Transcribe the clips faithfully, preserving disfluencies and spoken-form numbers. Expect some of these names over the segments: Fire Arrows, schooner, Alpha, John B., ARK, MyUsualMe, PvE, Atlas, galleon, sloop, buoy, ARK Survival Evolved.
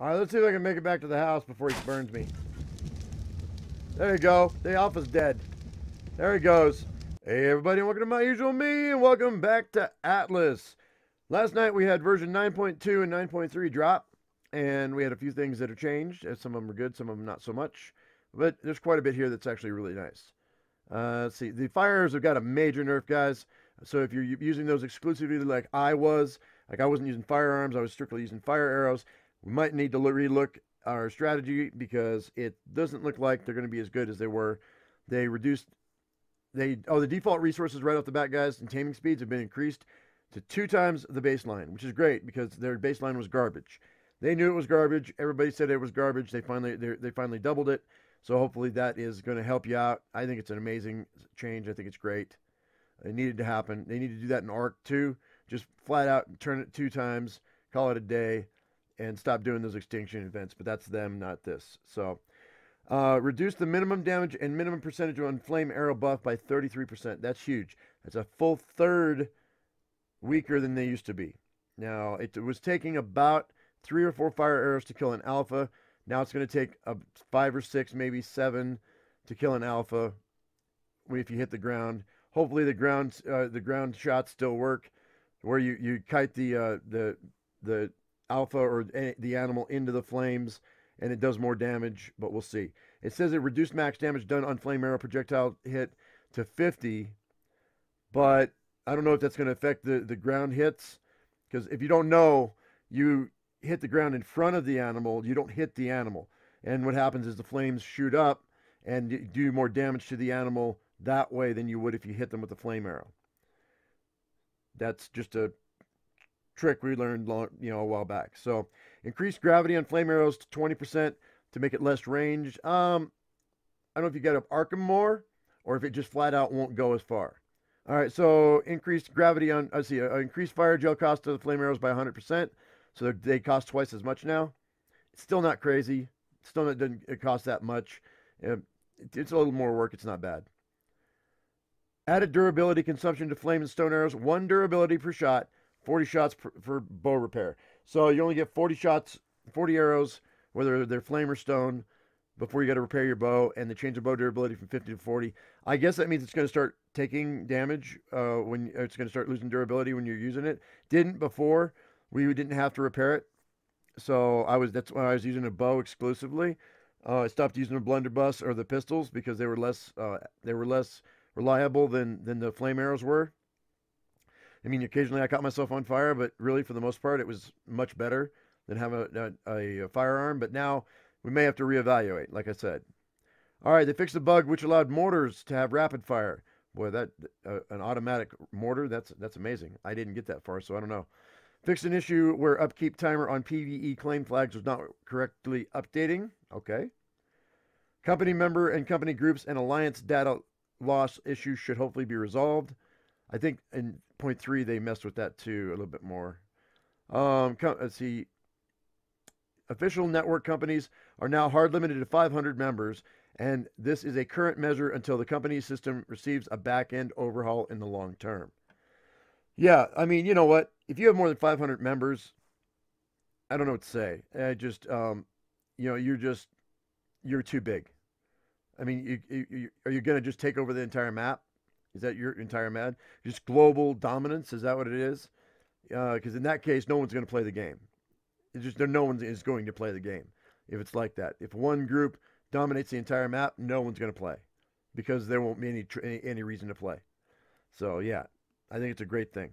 Alright, let's see if I can make it back to the house before he burns me. There you go. The Alpha's dead. There he goes. Hey everybody, welcome to My Usual Me, and welcome back to Atlas. Last night we had version nine point two and nine point three drop, and we had a few things that have changed. Some of them are good, some of them not so much. But there's quite a bit here that's actually really nice. Uh, let's see, the Fire Arrows have got a major nerf, guys. So if you're using those exclusively like I was, like I wasn't using firearms, I was strictly using Fire Arrows, we might need to relook our strategy because it doesn't look like they're going to be as good as they were. They reduced, they oh, the default resources right off the bat, guys, and taming speeds have been increased to two times the baseline, which is great because their baseline was garbage. They knew it was garbage. Everybody said it was garbage. They finally they, they finally doubled it. So hopefully that is going to help you out. I think it's an amazing change. I think it's great. It needed to happen. They need to do that in ARK too. Just flat out turn it two times, call it a day, and stop doing those extinction events. But that's them, not this. So uh, reduce the minimum damage and minimum percentage on flame arrow buff by thirty-three percent. That's huge. That's a full third weaker than they used to be. Now, it was taking about three or four fire arrows to kill an alpha. Now it's going to take a five or six, maybe seven to kill an alpha if you hit the ground. Hopefully the ground uh, the ground shots still work, where you, you kite the, uh, the, the alpha or the animal into the flames, and it does more damage, but we'll see. It says it reduced max damage done on flame arrow projectile hit to fifty, but I don't know if that's going to affect the, the ground hits, because if you don't know, you hit the ground in front of the animal, you don't hit the animal. And what happens is the flames shoot up and do more damage to the animal that way than you would if you hit them with a flame arrow. That's just a trick we learned long, you know, a while back. So increase gravity on flame arrows to twenty percent to make it less ranged. Um, I don't know if you got up Arkham more or if it just flat out won't go as far. All right, so increased gravity on, I see, uh, increased fire gel cost of the flame arrows by one hundred percent. So they cost twice as much now. It's still not crazy. It's still not, doesn't it cost that much. It's a little more work. It's not bad. Added durability consumption to flame and stone arrows. One durability per shot. forty shots per, for bow repair. So you only get forty shots, forty arrows, whether they're flame or stone, before you got to repair your bow. And they change the bow durability from fifty to forty. I guess that means it's going to start taking damage uh, when it's going to start losing durability when you're using it. Didn't before. We didn't have to repair it, so I was. That's why I was using a bow exclusively. Uh, I stopped using the blunderbuss or the pistols because they were less. Uh, they were less reliable than than the flame arrows were. I mean, occasionally I caught myself on fire, but really for the most part, it was much better than having a, a, a firearm. But now we may have to reevaluate, like I said. All right, they fixed the bug which allowed mortars to have rapid fire. Boy, that uh, an automatic mortar. That's that's amazing. I didn't get that far, so I don't know. Fixed an issue where upkeep timer on PvE claim flags was not correctly updating. Okay. Company member and company groups and alliance data loss issues should hopefully be resolved. I think in point three they messed with that too a little bit more. Um, let's see. Official network companies are now hard limited to five hundred members, and this is a current measure until the company system receives a back-end overhaul in the long term. Yeah, I mean, you know what? If you have more than five hundred members, I don't know what to say. I just, um, you know, you're just, you're too big. I mean, you, you, you, are you going to just take over the entire map? Is that your entire map? Just global dominance? Is that what it is? Because uh, in that case, no one's going to play the game. It's just no one is going to play the game if it's like that. If one group dominates the entire map, no one's going to play because there won't be any, any, any reason to play. So, yeah. I think it's a great thing.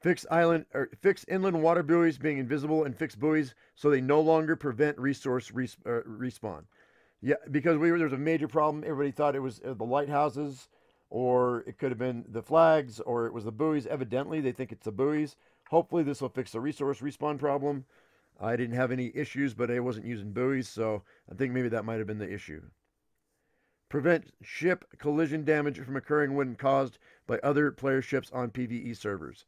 Fix island or fix inland water buoys being invisible and fix buoys so they no longer prevent resource res, uh, respawn. Yeah, because we were there was a major problem. Everybody thought it was the lighthouses, or it could have been the flags, or it was the buoys. Evidently, they think it's the buoys. Hopefully, this will fix the resource respawn problem. I didn't have any issues, but I wasn't using buoys, so I think maybe that might have been the issue. Prevent ship collision damage from occurring when caused by other player ships on PvE servers.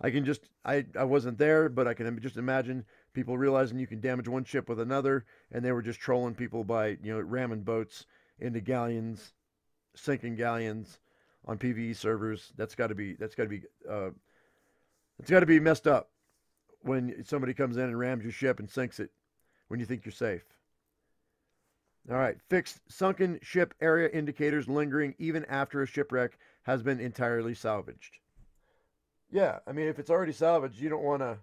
I can just, I, I wasn't there, but I can just imagine people realizing you can damage one ship with another, and they were just trolling people by, you know, ramming boats into galleons, sinking galleons on PvE servers. That's got to be, that's got to be, uh, it's got to be messed up when somebody comes in and rams your ship and sinks it. when you think you're safe. All right, fixed sunken ship area indicators lingering even after a shipwreck has been entirely salvaged. Yeah, I mean, if it's already salvaged, you don't want to,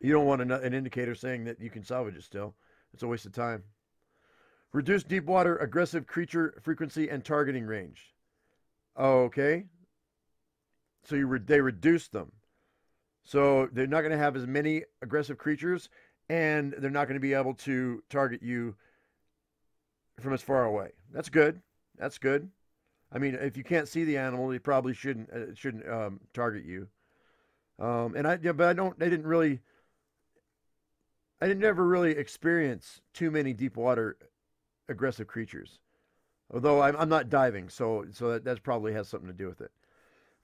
you don't want an indicator saying that you can salvage it still. It's a waste of time. Reduce deep water aggressive creature frequency and targeting range. Okay, so you re they reduced them, so they're not going to have as many aggressive creatures, and they're not going to be able to target you from as far away. That's good. That's good. I mean, if you can't see the animal, you probably shouldn't uh, shouldn't um, target you. Um, and I, yeah, but I don't. I didn't really. I didn't ever really experience too many deep water aggressive creatures, although I'm, I'm not diving, so so that, that probably has something to do with it.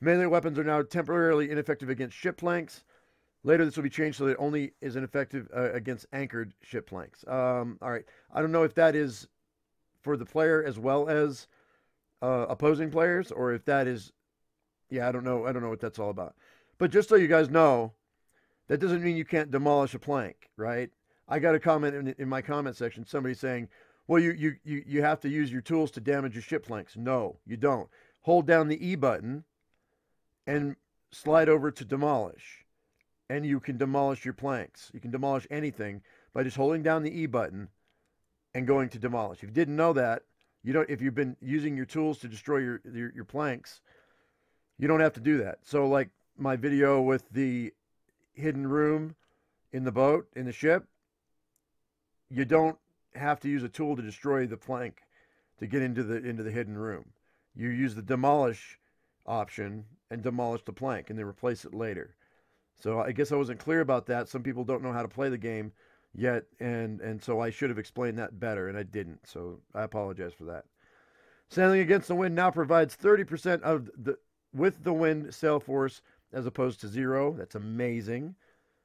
Melee weapons are now temporarily ineffective against ship planks. Later, this will be changed so that it only is ineffective uh, against anchored ship planks. Um, all right, I don't know if that is for the player as well as uh, opposing players, or if that is, yeah, I don't know. I don't know what that's all about. But just so you guys know, that doesn't mean you can't demolish a plank, right? I got a comment in, in my comment section, somebody saying, well, you, you, you, you have to use your tools to damage your ship planks. No, you don't. Hold down the E button and slide over to demolish, and you can demolish your planks. You can demolish anything by just holding down the E button and going to demolish. If you didn't know that, you don't. If you've been using your tools to destroy your, your your planks, you don't have to do that. So, like my video with the hidden room in the boat in the ship, you don't have to use a tool to destroy the plank to get into the into the hidden room. You use the demolish option and demolish the plank, and then replace it later. So I guess I wasn't clear about that. Some people don't know how to play the game yet, and and so I should have explained that better, and I didn't, so I apologize for that. Sailing against the wind now provides thirty percent of the with the wind sail force as opposed to zero. That's amazing.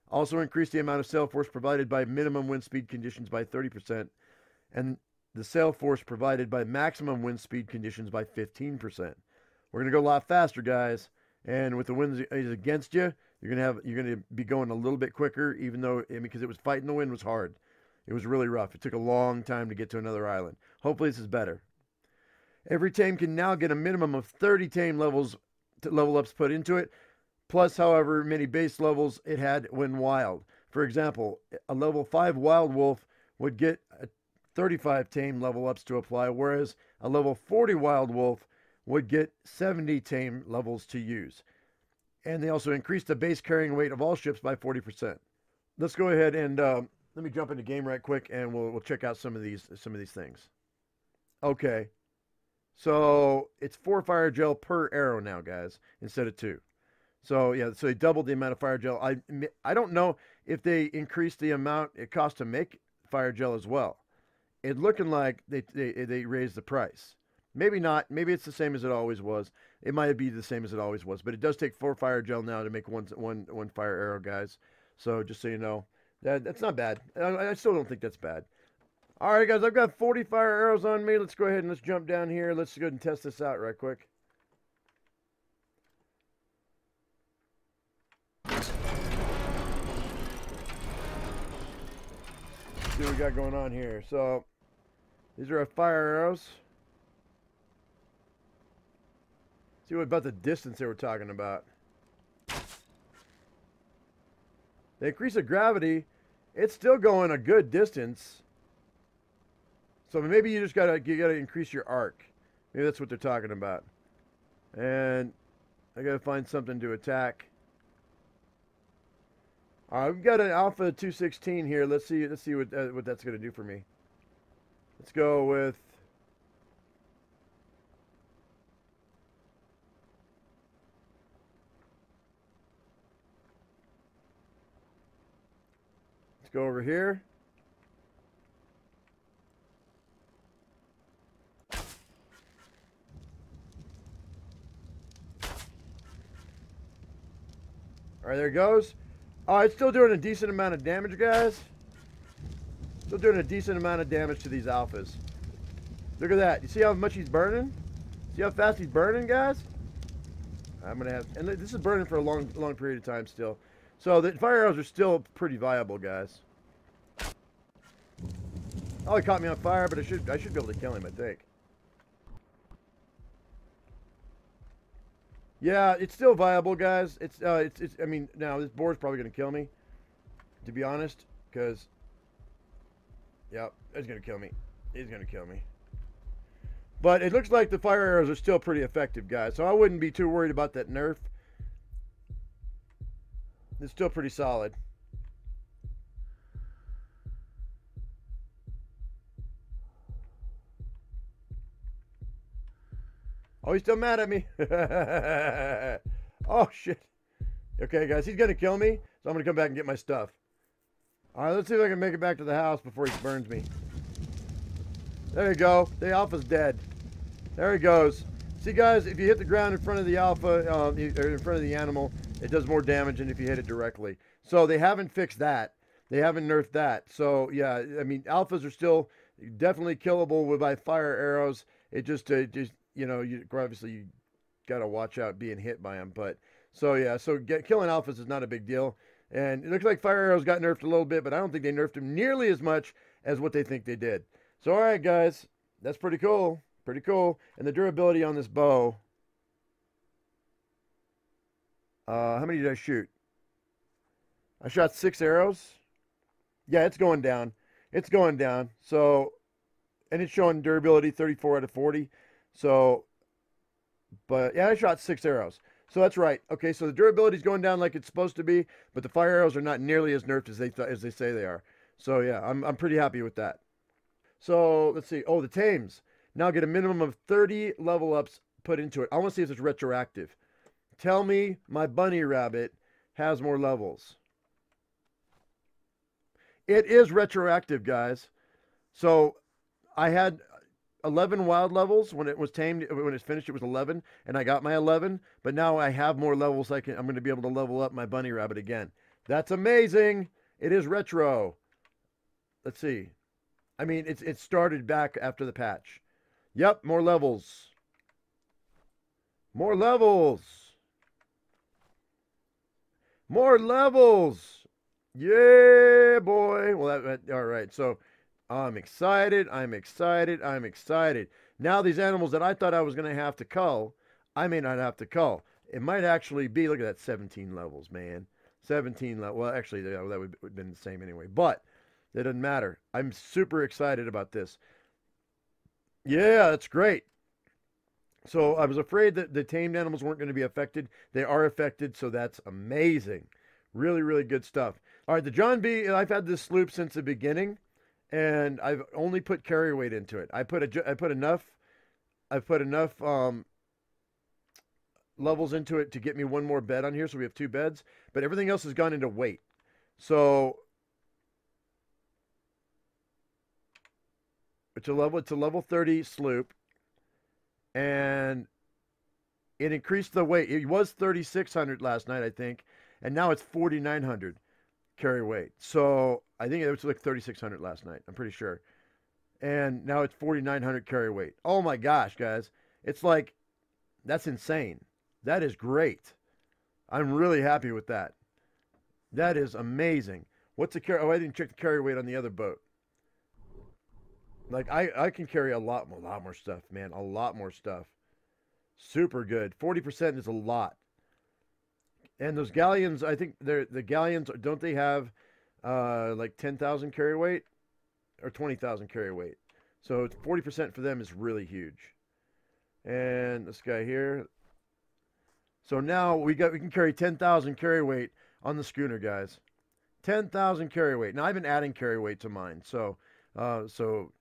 Also increased the amount of sail force provided by minimum wind speed conditions by thirty percent, and the sail force provided by maximum wind speed conditions by fifteen percent. We're gonna go a lot faster, guys, and with the wind is against you, You're gonna have you're gonna be going a little bit quicker, even though I mean, because it was fighting the wind was hard. It was really rough. It took a long time to get to another island. Hopefully this is better. Every tame can now get a minimum of thirty tame levels to level ups put into it, plus however many base levels it had when wild. For example, a level five wild wolf would get thirty-five tame level ups to apply, whereas a level forty wild wolf would get seventy tame levels to use. And they also increased the base carrying weight of all ships by forty percent. Let's go ahead and um, let me jump into game right quick, and we'll we'll check out some of these some of these things. Okay, so it's four fire gel per arrow now, guys, instead of two. So yeah, so they doubled the amount of fire gel. I I don't know if they increased the amount it costs to make fire gel as well. It's looking like they they they raised the price. Maybe not. Maybe it's the same as it always was. It might be the same as it always was, but it does take four fire gel now to make one, one, one fire arrow, guys. So just so you know, that, that's not bad. I, I still don't think that's bad. All right, guys, I've got forty fire arrows on me. Let's go ahead and let's jump down here. Let's go ahead and test this out right quick. Let's see what we got going on here. So these are our fire arrows. See what about the distance they were talking about. The increase of gravity, it's still going a good distance. So maybe you just gotta you gotta increase your arc. Maybe that's what they're talking about. And I gotta find something to attack. All right, we've got an Alpha two sixteen here. Let's see let's see what uh, what that's gonna do for me. Let's go with. Go over here. All right, there it goes. All right, still doing a decent amount of damage, guys. Still doing a decent amount of damage to these alphas. Look at that. You see how much he's burning? See how fast he's burning, guys? I'm gonna have, and this is burning for a long, long period of time still. So the fire arrows are still pretty viable, guys. Oh, he caught me on fire, but I should I should be able to kill him, I think. Yeah, it's still viable, guys. It's uh, it's it's. I mean, now this boar's probably gonna kill me, to be honest, because. Yeah, it's gonna kill me. He's gonna kill me. But it looks like the fire arrows are still pretty effective, guys. So I wouldn't be too worried about that nerf. It's still pretty solid. Oh, he's still mad at me. Oh, shit. Okay, guys, he's going to kill me, so I'm going to come back and get my stuff. All right, let's see if I can make it back to the house before he burns me. There you go. The alpha's dead. There he goes. See, guys, if you hit the ground in front of the alpha, uh, in front of the animal, it does more damage than if you hit it directly. So they haven't fixed that. They haven't nerfed that. So, yeah, I mean, alphas are still definitely killable with by fire arrows. It just, uh, just you know, you, obviously you got to watch out being hit by them. But, so, yeah, so get, killing alphas is not a big deal. And it looks like fire arrows got nerfed a little bit, but I don't think they nerfed them nearly as much as what they think they did. So, all right, guys, that's pretty cool. Pretty cool. And the durability on this bow. Uh, how many did I shoot? I shot six arrows. Yeah, it's going down. It's going down. So, and it's showing durability thirty-four out of forty. So, but yeah, I shot six arrows. So that's right. Okay, so the durability is going down like it's supposed to be, but the fire arrows are not nearly as nerfed as they th as they say they are. So yeah, I'm I'm pretty happy with that. So let's see. Oh, the tames. Now get a minimum of thirty level ups put into it. I want to see if it's retroactive. Tell me my bunny rabbit has more levels. It is retroactive, guys. So I had eleven wild levels when it was tamed. When it's finished, it was eleven, and I got my eleven. But now I have more levels. I can. I'm going to be able to level up my bunny rabbit again. That's amazing. It is retro. Let's see. I mean, it's it started back after the patch. Yep, more levels. More levels. More levels. Yeah, boy. Well, that, that all right. So, I'm excited. I'm excited. I'm excited. Now these animals that I thought I was going to have to cull, I may not have to cull. It might actually be. Look at that, seventeen levels, man. seventeen levels. Well, actually, that would have been the same anyway. But. It doesn't matter. I'm super excited about this. Yeah, that's great. So I was afraid that the tamed animals weren't going to be affected. They are affected, so that's amazing. Really, really good stuff. All right, the John B., I've had this sloop since the beginning, and I've only put carry weight into it. I put, a, I put enough, I put enough um, levels into it to get me one more bed on here, so we have two beds, but everything else has gone into weight. So... It's a level. It's a level thirty sloop, and it increased the weight. It was thirty-six hundred last night, I think, and now it's forty-nine hundred carry weight. So I think it was like thirty-six hundred last night. I'm pretty sure, and now it's forty-nine hundred carry weight. Oh my gosh, guys! It's like that's insane. That is great. I'm really happy with that. That is amazing. What's the carry? Oh, I didn't check the carry weight on the other boat. Like, I, I can carry a lot, a lot more stuff, man. A lot more stuff. Super good. forty percent is a lot. And those galleons, I think they're, the galleons, don't they have uh, like ten thousand carry weight? Or twenty thousand carry weight. So forty percent for them is really huge. And this guy here. So now we got we can carry ten thousand carry weight on the schooner, guys. ten thousand carry weight. Now, I've been adding carry weight to mine. So, uh, so...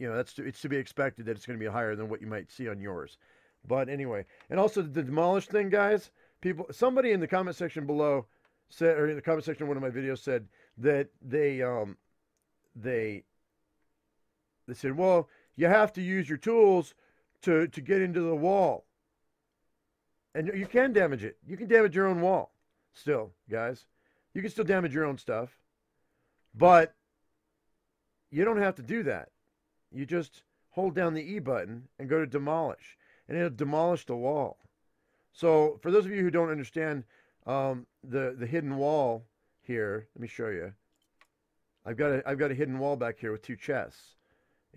You know, that's to, it's to be expected that it's going to be higher than what you might see on yours. But anyway, and also the demolished thing, guys, people, somebody in the comment section below said, or in the comment section of one of my videos said that they, um, they, they said, well, you have to use your tools to, to get into the wall. And you can damage it. You can damage your own wall still, guys. You can still damage your own stuff, but you don't have to do that. You just hold down the E button and go to demolish, and it'll demolish the wall. So for those of you who don't understand um, the the hidden wall here, let me show you. I've got a I've got a hidden wall back here with two chests.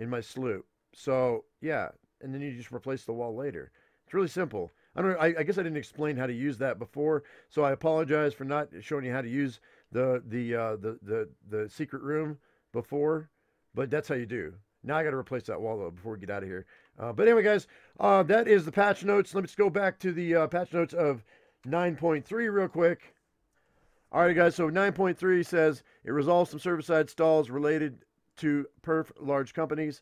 in my sloop. So yeah, and then you just replace the wall later. It's really simple. I don't know, I, I guess I didn't explain how to use that before, so I apologize for not showing you how to use the the uh, the, the the secret room before, but that's how you do. Now I got to replace that wall though before we get out of here. Uh, but anyway, guys, uh, that is the patch notes. Let's go back to the uh, patch notes of nine point three real quick. All right, guys. So nine point three says it resolves some server-side stalls related to perf large companies.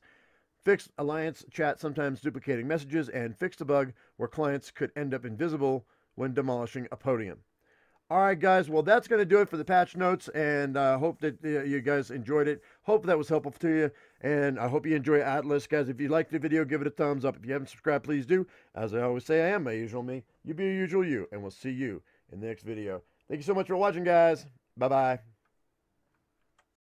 Fixed alliance chat sometimes duplicating messages, and fixed a bug where clients could end up invisible when demolishing a podium. All right, guys. Well, that's going to do it for the patch notes, and I uh, hope that uh, you guys enjoyed it. Hope that was helpful to you, and I hope you enjoy Atlas. Guys, if you liked the video, give it a thumbs up. If you haven't subscribed, please do. As I always say, I am my usual me. You be your usual you, and we'll see you in the next video. Thank you so much for watching, guys. Bye-bye.